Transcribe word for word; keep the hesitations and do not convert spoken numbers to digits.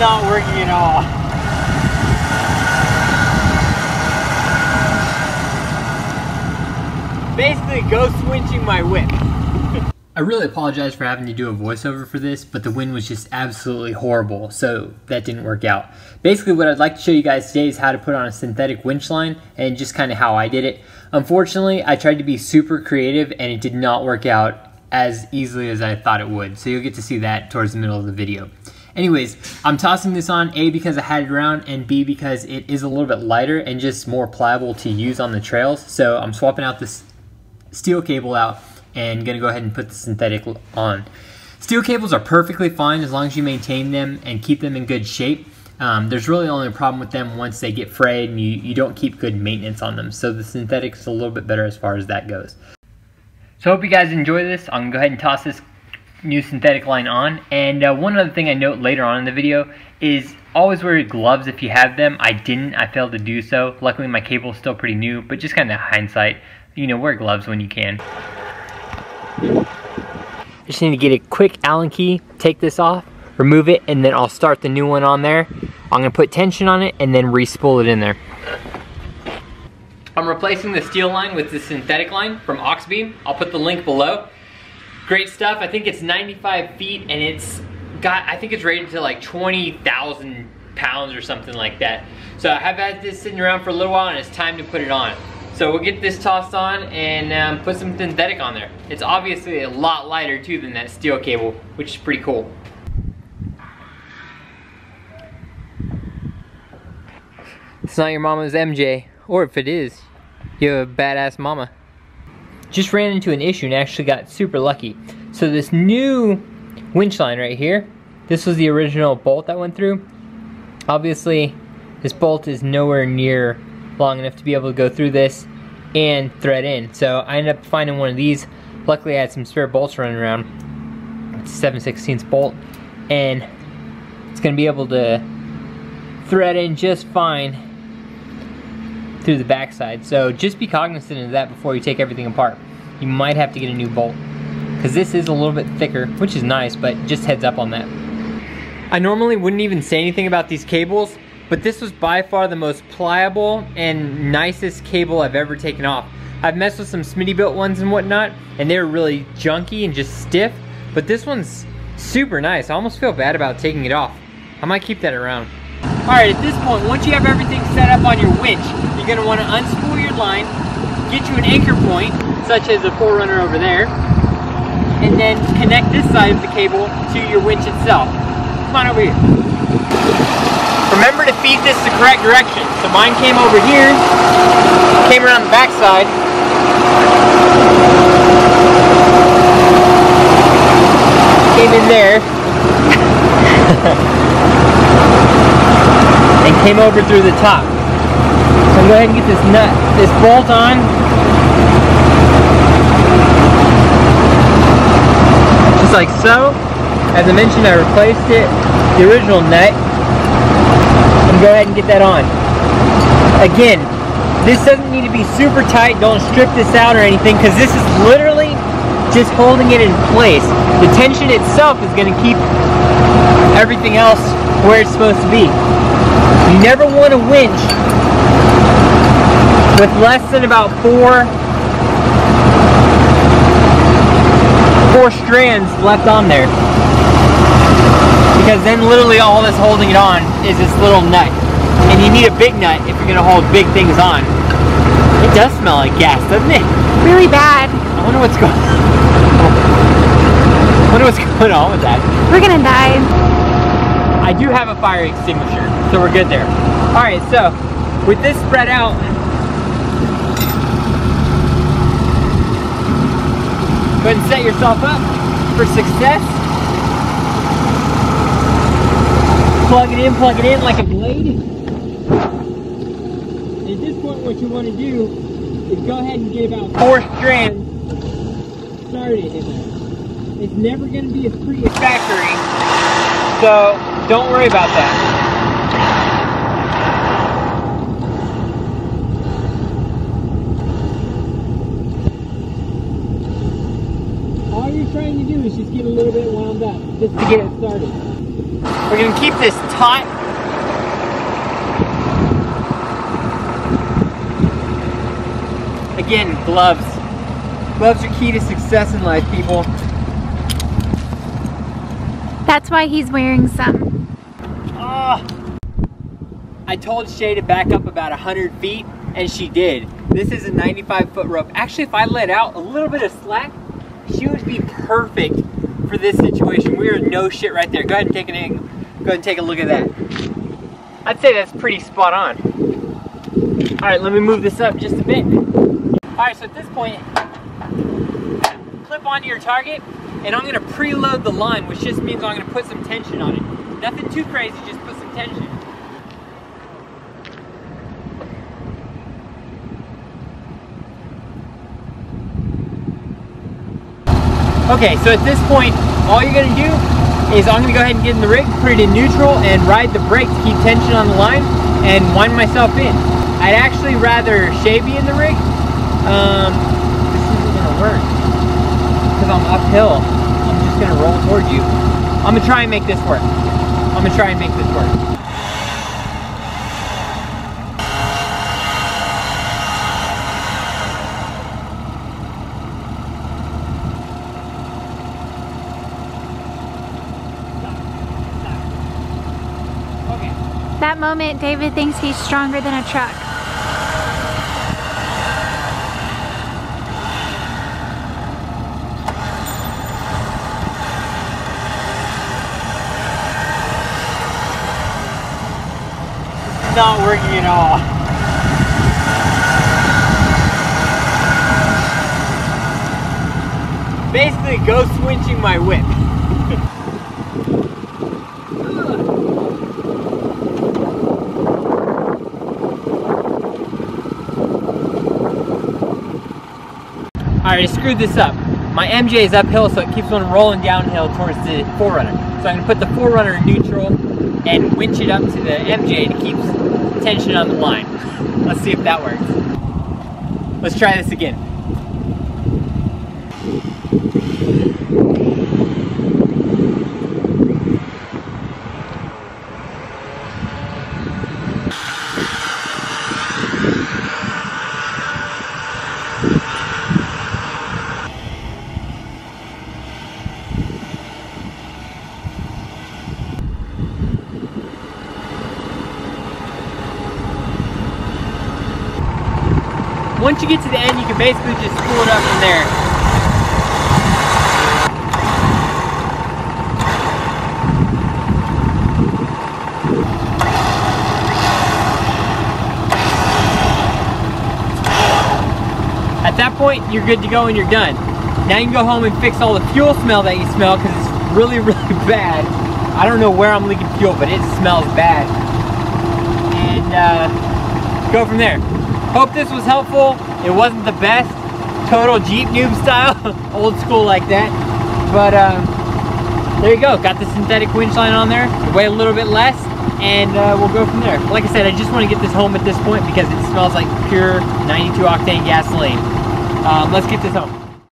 not working at all. Basically ghost winching my whip. I really apologize for having to do a voiceover for this, but the wind was just absolutely horrible, so that didn't work out. Basically what I'd like to show you guys today is how to put on a synthetic winch line and just kind of how I did it. Unfortunately, I tried to be super creative and it did not work out as easily as I thought it would, so you'll get to see that towards the middle of the video. Anyways, I'm tossing this on A because I had it around and B because it is a little bit lighter and just more pliable to use on the trails, so I'm swapping out this steel cable out and gonna go ahead and put the synthetic on. Steel cables are perfectly fine as long as you maintain them and keep them in good shape. Um, there's really only a problem with them once they get frayed and you, you don't keep good maintenance on them. So the synthetic is a little bit better as far as that goes. So I hope you guys enjoy this. I'm gonna go ahead and toss this new synthetic line on. And uh, one other thing I note later on in the video is always wear your gloves if you have them. I didn't, I failed to do so. Luckily my cable's still pretty new, but just kind of hindsight, you know, wear gloves when you can. I just need to get a quick Allen key, take this off, remove it, and then I'll start the new one on there. I'm gonna put tension on it and then re-spool it in there. I'm replacing the steel line with the synthetic line from Oxbeam. I'll put the link below. Great stuff. I think it's ninety-five feet and it's got, I think it's rated to like twenty thousand pounds or something like that. So I have had this sitting around for a little while and it's time to put it on. So we'll get this tossed on and um, put some synthetic on there. It's obviously a lot lighter too than that steel cable, which is pretty cool. It's not your mama's M J, or if it is, you have a badass mama. Just ran into an issue and actually got super lucky. So this new winch line right here, this was the original bolt that went through. Obviously, this bolt is nowhere near long enough to be able to go through this and thread in. So I ended up finding one of these. Luckily I had some spare bolts running around. It's a seven sixteenths bolt and it's gonna be able to thread in just fine through the backside. So just be cognizant of that before you take everything apart. You might have to get a new bolt because this is a little bit thicker, which is nice, but just heads up on that. I normally wouldn't even say anything about these cables, but this was by far the most pliable and nicest cable I've ever taken off. I've messed with some Smittybilt ones and whatnot, and they're really junky and just stiff, but this one's super nice. I almost feel bad about taking it off. I might keep that around. All right, at this point, once you have everything set up on your winch, you're gonna wanna unspool your line, get you an anchor point, such as a four runner over there, and then connect this side of the cable to your winch itself. Come on over here. Remember to feed this the correct direction. So mine came over here, came around the backside. Came in there. And came over through the top. So go ahead and get this nut, this bolt on. Just like so. As I mentioned, I replaced it, the original nut. Go ahead and get that on. Again, this doesn't need to be super tight. Don't strip this out or anything because this is literally just holding it in place. The tension itself is going to keep everything else where it's supposed to be. You never want to winch with less than about four four strands left on there. Because then literally all that's holding it on is this little nut. And you need a big nut if you're gonna hold big things on. It does smell like gas, doesn't it? Really bad. I wonder what's going on. I wonder what's going on with that. We're gonna die. I do have a fire extinguisher, so we're good there. Alright, so with this spread out, go ahead and set yourself up for success. Plug it in, plug it in like a blade. And at this point, what you want to do is go ahead and get about four strands started in there. It's never going to be as free as factory, so don't worry about that. All you're trying to do is just get a little bit wound up just to get it started. We're going to keep this tight. Again, gloves. Gloves are key to success in life, people. That's why he's wearing some. Oh, I told Shay to back up about one hundred feet, and she did. This is a ninety-five foot rope. Actually, if I let out a little bit of slack, she would be perfect for this situation. We are no shit right there. Go ahead and take an angle. Go ahead and take a look at that. I'd say that's pretty spot on. All right, let me move this up just a bit. All right, so at this point, clip onto your target, and I'm gonna preload the line, which just means I'm gonna put some tension on it. Nothing too crazy, just put some tension. Okay, so at this point, all you're gonna do is I'm gonna go ahead and get in the rig, put it in neutral, and ride the brake to keep tension on the line and wind myself in. I'd actually rather Shay be in the rig. Um, this isn't gonna work. I'm uphill. I'm just gonna roll toward you. I'm gonna try and make this work. I'm gonna try and make this work. Okay. That moment, David thinks he's stronger than a truck. Not working at all. Basically, go switching my whip. Alright, I screwed this up. My M J is uphill, so it keeps on rolling downhill towards the four runner. So I'm going to put the four runner in neutral and winch it up to the M J to keep tension on the line. Let's see if that works. Let's try this again. Once you get to the end, you can basically just spool it up from there. At that point, you're good to go and you're done. Now you can go home and fix all the fuel smell that you smell, because it's really, really bad. I don't know where I'm leaking fuel, but it smells bad. And uh, go from there. Hope this was helpful. It wasn't the best, total Jeep noob style, old school like that. But um, there you go. Got the synthetic winch line on there. It weighed a little bit less, and uh, we'll go from there. Like I said, I just want to get this home at this point because it smells like pure ninety-two octane gasoline. Um, let's get this home.